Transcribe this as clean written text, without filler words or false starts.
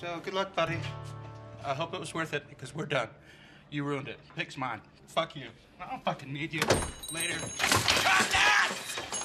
So good luck, buddy. I hope it was worth it because we're done. You ruined it. Pick's mine. Fuck you. I don't fucking need you. Later. Cut that!